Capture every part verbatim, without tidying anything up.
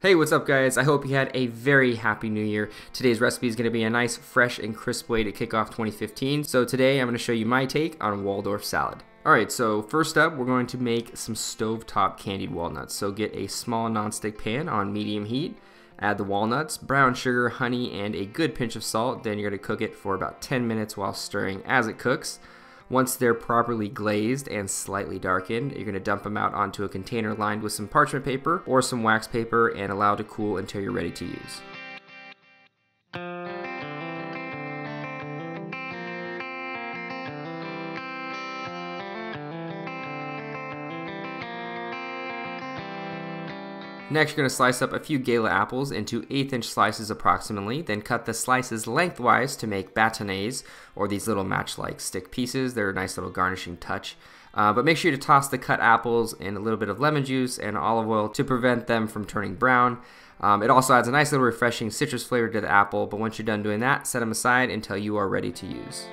Hey, what's up guys? I hope you had a very happy new year. Today's recipe is going to be a nice, fresh, and crisp way to kick off twenty fifteen. So today I'm going to show you my take on Waldorf salad. Alright, so first up we're going to make some stovetop candied walnuts. So get a small nonstick pan on medium heat, add the walnuts, brown sugar, honey, and a good pinch of salt. Then you're going to cook it for about ten minutes while stirring as it cooks. Once they're properly glazed and slightly darkened, you're going to dump them out onto a container lined with some parchment paper or some wax paper and allow to cool until you're ready to use. Next, you're going to slice up a few Gala apples into eighth inch slices approximately, then cut the slices lengthwise to make bâtonnets, or these little match-like stick pieces. They're a nice little garnishing touch. Uh, but make sure to toss the cut apples in a little bit of lemon juice and olive oil to prevent them from turning brown. Um, it also adds a nice little refreshing citrus flavor to the apple, but once you're done doing that, set them aside until you are ready to use.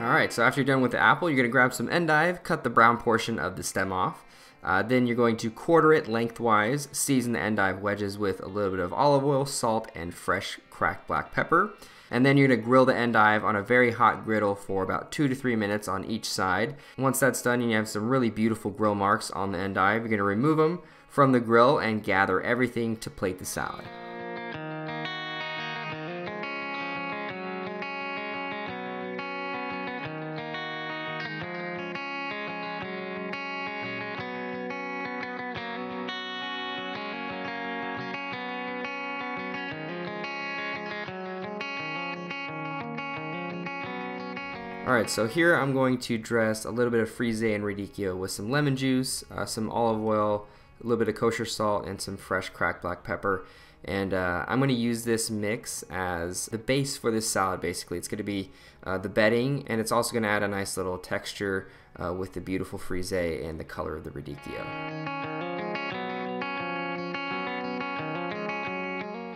Alright, so after you're done with the apple, you're going to grab some endive, cut the brown portion of the stem off. Uh, then you're going to quarter it lengthwise, season the endive wedges with a little bit of olive oil, salt, and fresh cracked black pepper. And then you're going to grill the endive on a very hot griddle for about two to three minutes on each side. Once that's done and you have some really beautiful grill marks on the endive, you're going to remove them from the grill and gather everything to plate the salad. Alright, so here I'm going to dress a little bit of frise and radicchio with some lemon juice, uh, some olive oil, a little bit of kosher salt, and some fresh cracked black pepper. And uh, I'm going to use this mix as the base for this salad basically. It's going to be uh, the bedding, and it's also going to add a nice little texture uh, with the beautiful frise and the color of the radicchio.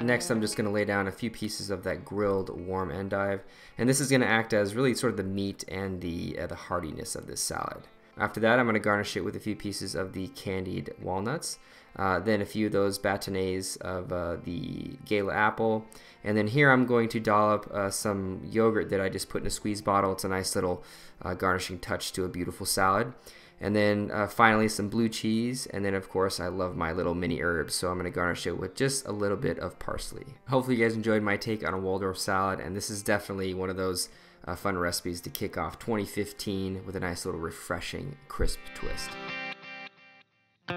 Next, I'm just going to lay down a few pieces of that grilled warm endive, and this is going to act as really sort of the meat and the, uh, the heartiness of this salad. After that, I'm going to garnish it with a few pieces of the candied walnuts, uh, then a few of those bâtonnets of uh, the Gala apple, and then here I'm going to dollop uh, some yogurt that I just put in a squeeze bottle. It's a nice little uh, garnishing touch to a beautiful salad. And then uh, finally some blue cheese, and then of course I love my little mini herbs, so I'm going to garnish it with just a little bit of parsley. Hopefully you guys enjoyed my take on a Waldorf salad, and this is definitely one of those uh, fun recipes to kick off twenty fifteen with a nice little refreshing, crisp twist. Oh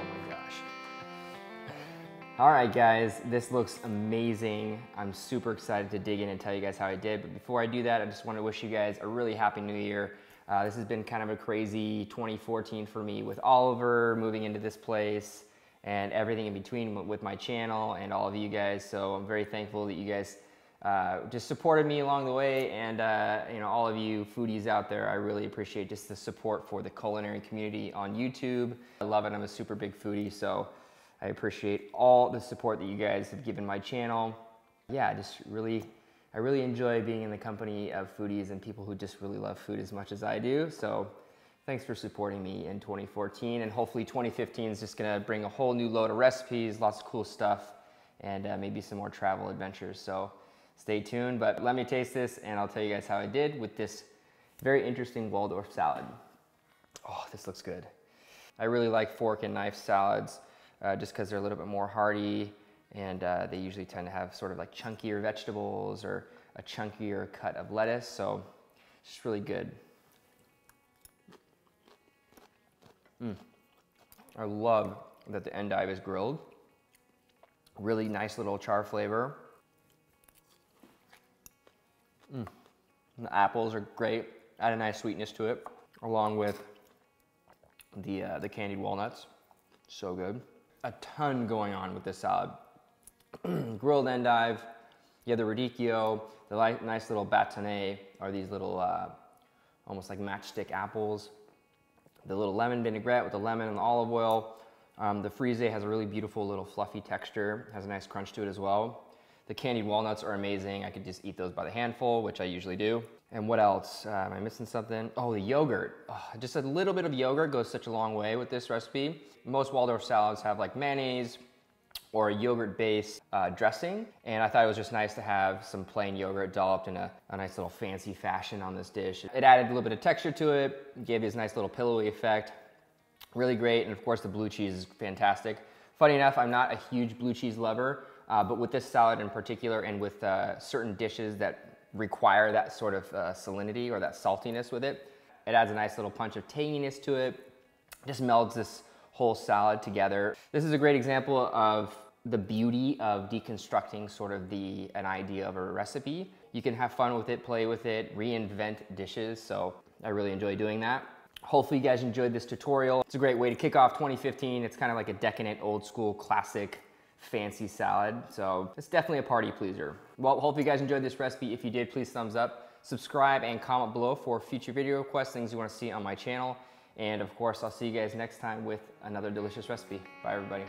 my gosh. Alright guys, this looks amazing. I'm super excited to dig in and tell you guys how I did, but before I do that, I just want to wish you guys a really happy new year. Uh, this has been kind of a crazy twenty fourteen for me with Oliver, moving into this place, and everything in between with my channel and all of you guys, so I'm very thankful that you guys uh, just supported me along the way, and uh, you know, all of you foodies out there, I really appreciate just the support for the culinary community on YouTube. I love it, I'm a super big foodie, so I appreciate all the support that you guys have given my channel. Yeah, just really, I really enjoy being in the company of foodies and people who just really love food as much as I do. So thanks for supporting me in twenty fourteen, and hopefully twenty fifteen is just gonna bring a whole new load of recipes, lots of cool stuff, and uh, maybe some more travel adventures. So stay tuned, but let me taste this and I'll tell you guys how I did with this very interesting Waldorf salad. Oh, this looks good. I really like fork and knife salads. Uh, just because they're a little bit more hearty, and uh, they usually tend to have sort of like chunkier vegetables or a chunkier cut of lettuce, so it's just really good. Mm. I love that the endive is grilled. Really nice little char flavor. Mm. The apples are great, add a nice sweetness to it, along with the, uh, the candied walnuts. So good. A ton going on with this salad. Grilled endive, you have the radicchio, the light, nice little bâtonnet are these little uh, almost like matchstick apples, the little lemon vinaigrette with the lemon and the olive oil, um, the frise has a really beautiful little fluffy texture, has a nice crunch to it as well. The candied walnuts are amazing, I could just eat those by the handful, which I usually do, And what else? Uh, am I missing something? Oh, the yogurt. Oh, just a little bit of yogurt goes such a long way with this recipe. Most Waldorf salads have like mayonnaise or a yogurt-based uh, dressing. And I thought it was just nice to have some plain yogurt dolloped in a, a nice little fancy fashion on this dish. It added a little bit of texture to it, gave it this nice little pillowy effect. Really great, and of course the blue cheese is fantastic. Funny enough, I'm not a huge blue cheese lover, uh, but with this salad in particular and with uh, certain dishes that require that sort of uh, salinity or that saltiness with it. It adds a nice little punch of tanginess to it. Just melds this whole salad together. This is a great example of the beauty of deconstructing sort of the an idea of a recipe. You can have fun with it, play with it, reinvent dishes. So I really enjoy doing that. Hopefully you guys enjoyed this tutorial. It's a great way to kick off twenty fifteen. It's kind of like a decadent, old school, classic fancy salad, so it's definitely a party pleaser. Well, hope you guys enjoyed this recipe. If you did, please thumbs up, subscribe, and comment below for future video requests, things you want to see on my channel. And of course, I'll see you guys next time with another delicious recipe. Bye, everybody.